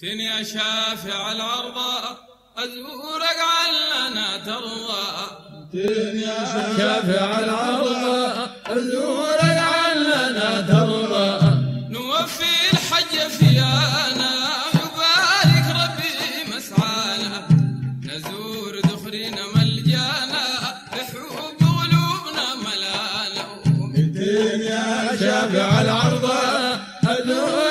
ثني يا شافع العرضاء أزورك علنا ترضى، ثني يا شافع العرضاء أزورك علنا ترضى، نوفي الحج فيانا يبارك ربي مسعانا، نزور ذخرنا ملجانا بحب قلوبنا ملانا، ثني يا شافع العرضاء أزورك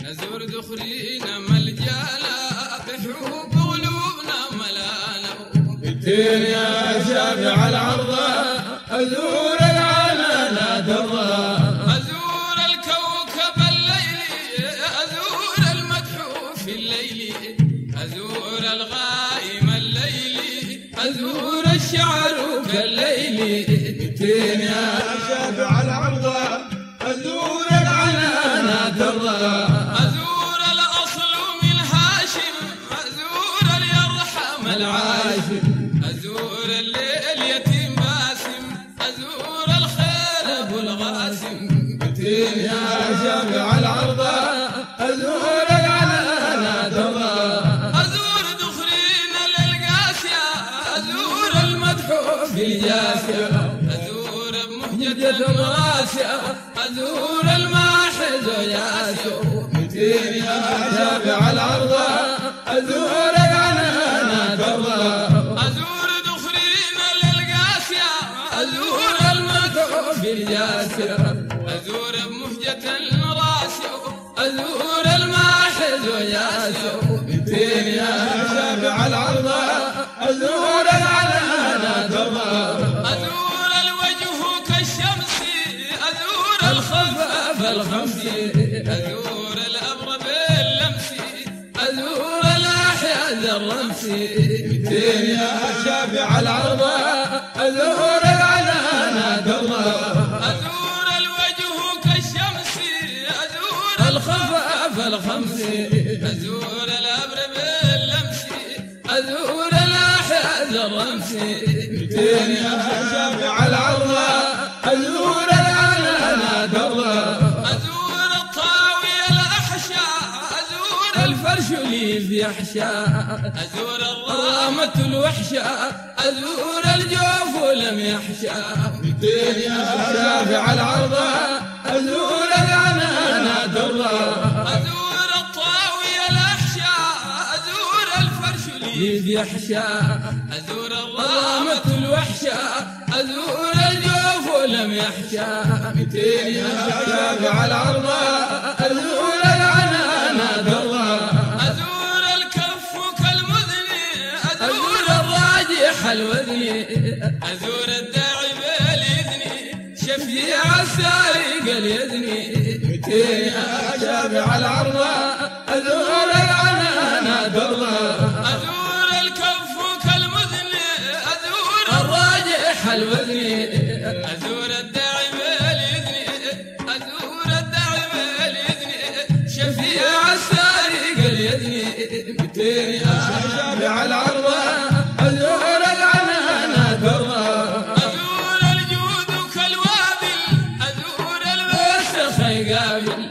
نزور ذخرينا ملجانا بحب قلوبنا ملانا، اتيني يا شافع العرضاء أزور العلنا درا، أزور الكوكب الليلي أزور المدحوف الليلي أزور الغائم الليلي أزور الشعر كالليلي، اتيني يا شافع العرضاء أزور أزور الأصل من هاشم أزور ليرحم العاشم، أزور الليل يتيم باسم أزور الخيل أبو الغاسم، اتيني يا شافع العرضاء أزور العلانة درا، أزور ذخرينا للقاسية أزور المدحوف الجاسية، أزور بمهجة الراسية أزور الماحز وياسر، اتيني يا شافع العرضاء أزورك علنا ترضى، أزور ذخرينا للقاسية أزور المدحوف الياسر، أزور بمهجة راسي أزور الماحز وياسر، اتيني يا شافع العرضاء أزورك علنا ترضى، أزور الأمر باللمسي أزور الأحياء الرمسي، اتيني يا شافع العرضاء أزور العلانة درا، أزور الوجه كالشمس أزور الخفاف الخمسي، أزور الأمر باللمسي أزور الأحياء الرمسي، اتيني يا شافع العرضاء أزور العلانة درا، الفرش لي في حشاء أزور الرامة الوحشاء أزور الجوف ولم يحشى، اتيني يا شافع العرضاء أزور العنانة درا، أزور الطاوية الأحشاء أزور الفرش لي في حشاء أزور الرامة الوحشاء أزور الجوف ولم يحشى، اتيني يا شافع العرضاء أزور العنانة درا، أزور الداعي باليدني شفيع السارق اليدني، اتيني يا شافع العرضاء أزور العنانة درا، أزور الكف كالمذني أزور الراجح الوذني، أزور الداعي باليدني أزور الداعي باليدني شفيع السارق اليدني، اتيني يا شافع العرضاء أزور العنانة درا، أزور الجود كالوابل أزور الوسخ يقابل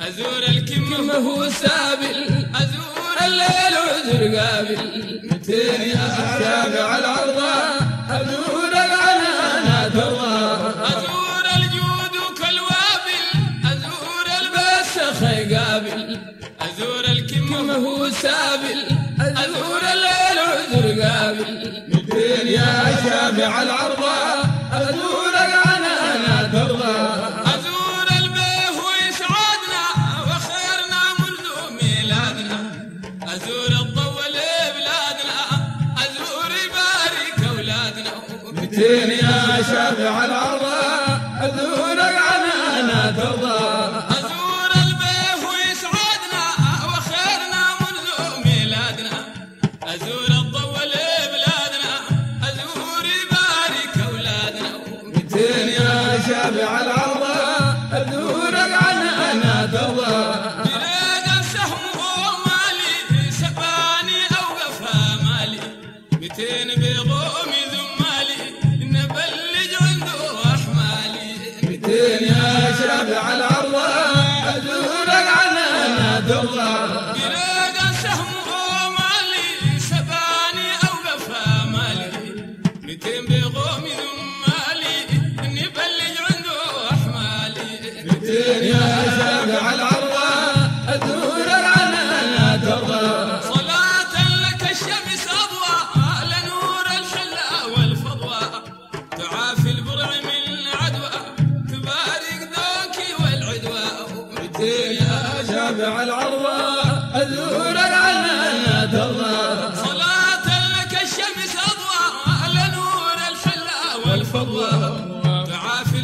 أزور الكم هو سابل أزور الليل عذر قابل، اتيني يا شافع العرضاء أزور العنانة درا، أزور الجود كالوابل أزور الوسخ يقابل أزور الكم هو سابل أزور الليل عذر قابل، اتيني يا شافع العرضاء أزورك عنانا ترضى، أزور البيه ويسعدنا وخيرنا منذ ميلادنا، أزور الضوء لبلادنا أزور يبارك أولادنا، اتيني يا شافع العرضاء أزورك عنانا ترضى، أزور الضوء لبلادنا أزور يبارك أولادنا، اتيني يا شافع العرضاء أزورك عنانا ترضى، بلاد السهم ومالي سباني أوقف مالي 200 بغوم ذمالي نبلج تعافي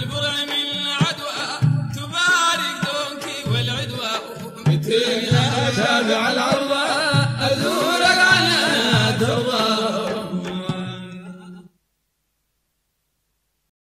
البرع